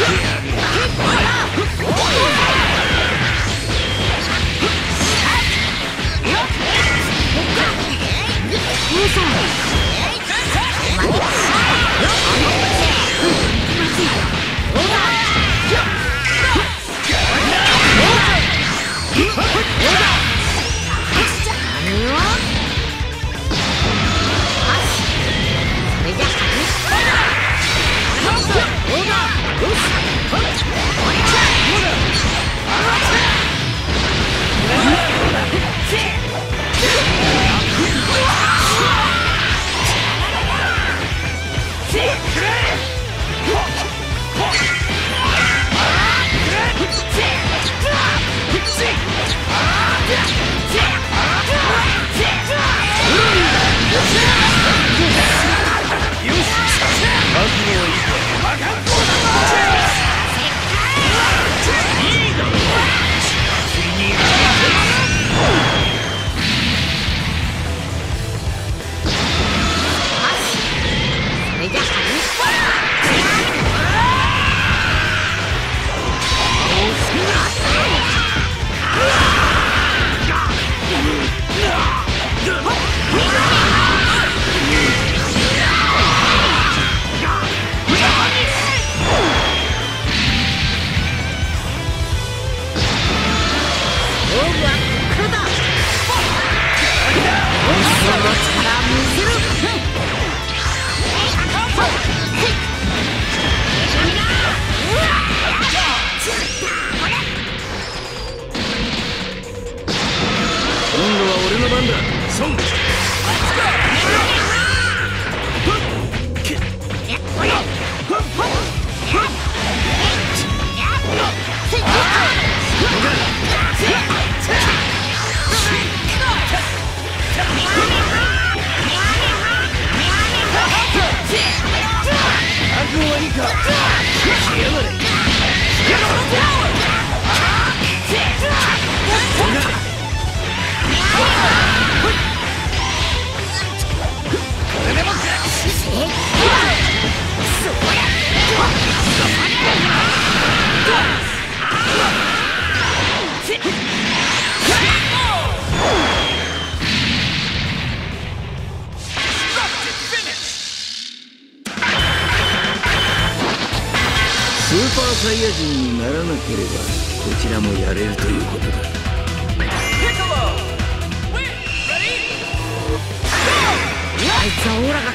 Yeah! サイヤ人にならなければこちらもやれるということだ。あいつはオーラが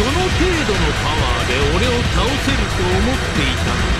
その程度のパワーで俺を倒せると思っていたのか。